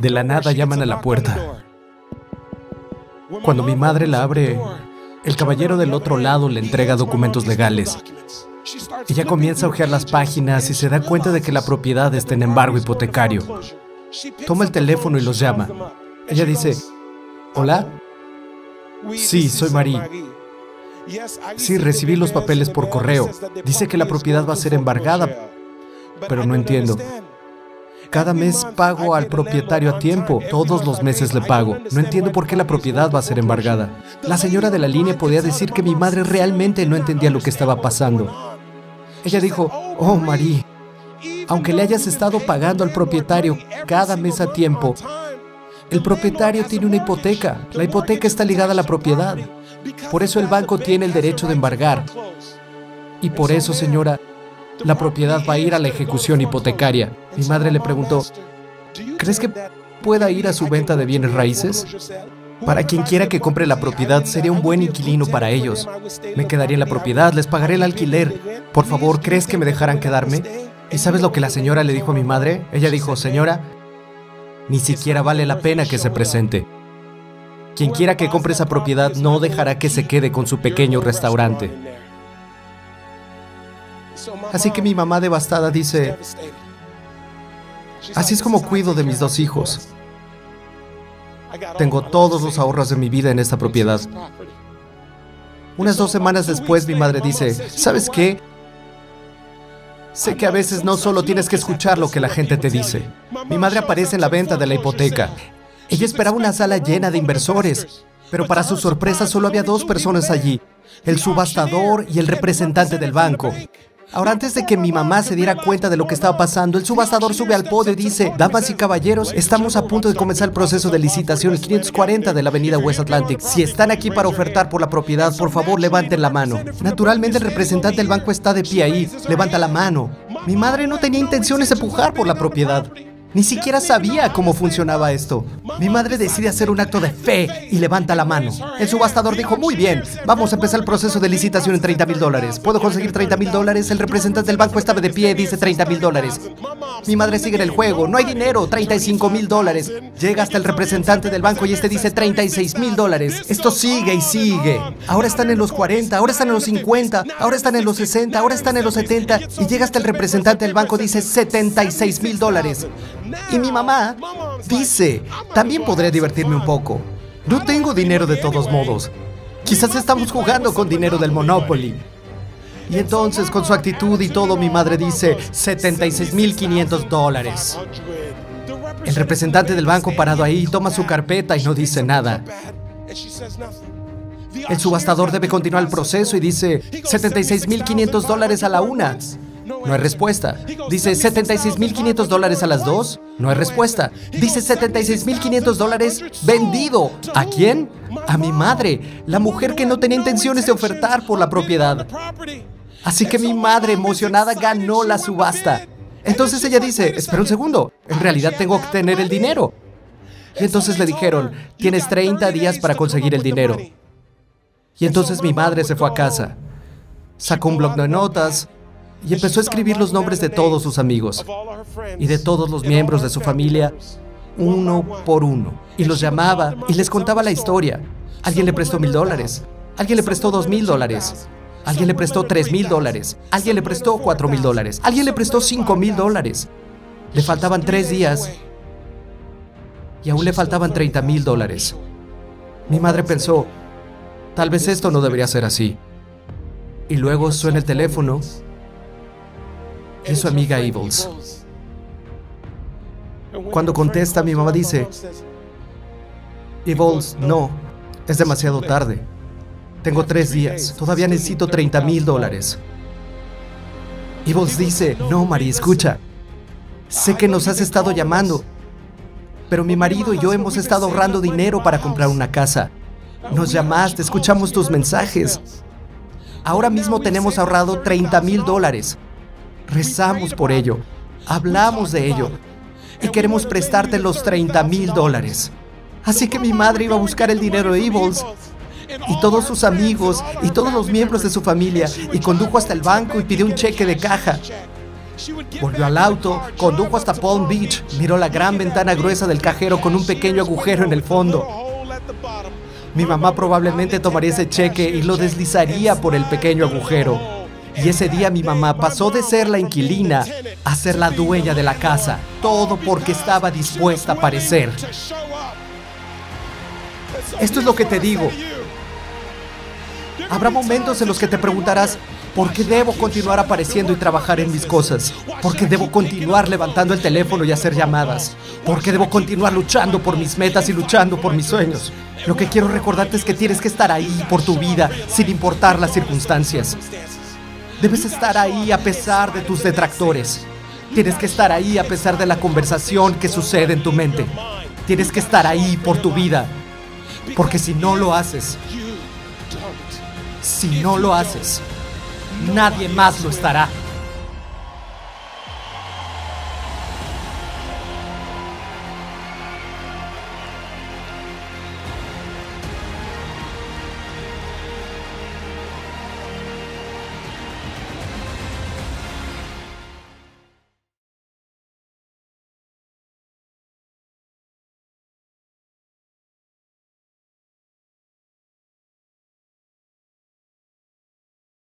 De la nada llaman a la puerta. Cuando mi madre la abre, el caballero del otro lado le entrega documentos legales. Ella comienza a hojear las páginas y se da cuenta de que la propiedad está en embargo hipotecario. Toma el teléfono y los llama. Ella dice, ¿hola? Sí, soy Marie. Sí, recibí los papeles por correo. Dice que la propiedad va a ser embargada, pero no entiendo. Cada mes pago al propietario a tiempo. Todos los meses le pago. No entiendo por qué la propiedad va a ser embargada. La señora de la línea podía decir que mi madre realmente no entendía lo que estaba pasando. Ella dijo, oh, Marie, aunque le hayas estado pagando al propietario cada mes a tiempo, el propietario tiene una hipoteca. La hipoteca está ligada a la propiedad. Por eso el banco tiene el derecho de embargar. Y por eso, señora, la propiedad va a ir a la ejecución hipotecaria. Mi madre le preguntó, ¿crees que pueda ir a su venta de bienes raíces? Para quien quiera que compre la propiedad, sería un buen inquilino para ellos. Me quedaría en la propiedad, les pagaré el alquiler. Por favor, ¿crees que me dejarán quedarme? ¿Y sabes lo que la señora le dijo a mi madre? Ella dijo, señora, ni siquiera vale la pena que se presente. Quien quiera que compre esa propiedad no dejará que se quede con su pequeño restaurante. Así que mi mamá devastada dice, así es como cuido de mis dos hijos. Tengo todos los ahorros de mi vida en esta propiedad. Unas 2 semanas después, mi madre dice, ¿sabes qué? Sé que a veces no solo tienes que escuchar lo que la gente te dice. Mi madre aparece en la venta de la hipoteca. Ella esperaba una sala llena de inversores, pero para su sorpresa solo había 2 personas allí, el subastador y el representante del banco. Ahora, antes de que mi mamá se diera cuenta de lo que estaba pasando, el subastador sube al podio y dice, damas y caballeros, estamos a punto de comenzar el proceso de licitación 540 de la avenida West Atlantic. Si están aquí para ofertar por la propiedad, por favor, levanten la mano. Naturalmente, el representante del banco está de pie ahí. Levanta la mano. Mi madre no tenía intenciones de pujar por la propiedad. Ni siquiera sabía cómo funcionaba esto. Mi madre decide hacer un acto de fe y levanta la mano. El subastador dijo, muy bien, vamos a empezar el proceso de licitación en $30,000. ¿Puedo conseguir $30,000? El representante del banco estaba de pie y dice $30,000. Mi madre sigue en el juego. No hay dinero, $35,000. Llega hasta el representante del banco y este dice $36,000. Esto sigue y sigue. Ahora están en los 40, ahora están en los 50, ahora están en los 60, ahora están en los 70. Y llega hasta el representante del banco y dice $76,000. Y mi mamá dice, también podré divertirme un poco. No tengo dinero de todos modos. Quizás estamos jugando con dinero del Monopoly. Y entonces, con su actitud y todo, mi madre dice, $76,500. El representante del banco parado ahí toma su carpeta y no dice nada. El subastador debe continuar el proceso y dice, $76,500 a la una. No hay respuesta. Dice, $76,500 a las 2. No hay respuesta. Dice, $76,500 vendido. ¿A quién? A mi madre, la mujer que no tenía intenciones de ofertar por la propiedad. Así que mi madre, emocionada, ganó la subasta. Entonces ella dice, espera un segundo, en realidad tengo que tener el dinero. Y entonces le dijeron, tienes 30 días para conseguir el dinero. Y entonces mi madre se fue a casa. Sacó un bloc de notas y empezó a escribir los nombres de todos sus amigos y de todos los miembros de su familia, uno por uno. Y los llamaba y les contaba la historia. Alguien le prestó $1,000. Alguien le prestó $2,000. Alguien le prestó $3,000. Alguien le prestó $4,000. Alguien le prestó $5,000. Le faltaban 3 días y aún le faltaban $30,000. Mi madre pensó, tal vez esto no debería ser así. Y luego suena el teléfono. Es su amiga Evils. Cuando contesta, mi mamá dice, Evils, no, es demasiado tarde. Tengo 3 días, todavía necesito $30,000. Evils dice, no, Marie, escucha. Sé que nos has estado llamando, pero mi marido y yo hemos estado ahorrando dinero para comprar una casa. Nos llamaste, escuchamos tus mensajes. Ahora mismo tenemos ahorrado $30,000. Rezamos por ello, hablamos de ello y queremos prestarte los $30,000. Así que mi madre iba a buscar el dinero de Evils y todos sus amigos y todos los miembros de su familia y condujo hasta el banco y pidió un cheque de caja. Volvió al auto, condujo hasta Palm Beach, miró la gran ventana gruesa del cajero con un pequeño agujero en el fondo. Mi mamá probablemente tomaría ese cheque y lo deslizaría por el pequeño agujero. Y ese día mi mamá pasó de ser la inquilina a ser la dueña de la casa, todo porque estaba dispuesta a aparecer. Esto es lo que te digo. Habrá momentos en los que te preguntarás, ¿por qué debo continuar apareciendo y trabajar en mis cosas? ¿Por qué debo continuar levantando el teléfono y hacer llamadas? ¿Por qué debo continuar luchando por mis metas y luchando por mis sueños? Lo que quiero recordarte es que tienes que estar ahí por tu vida, sin importar las circunstancias. Debes estar ahí a pesar de tus detractores. Tienes que estar ahí a pesar de la conversación que sucede en tu mente. Tienes que estar ahí por tu vida. Porque si no lo haces, si no lo haces, nadie más lo estará.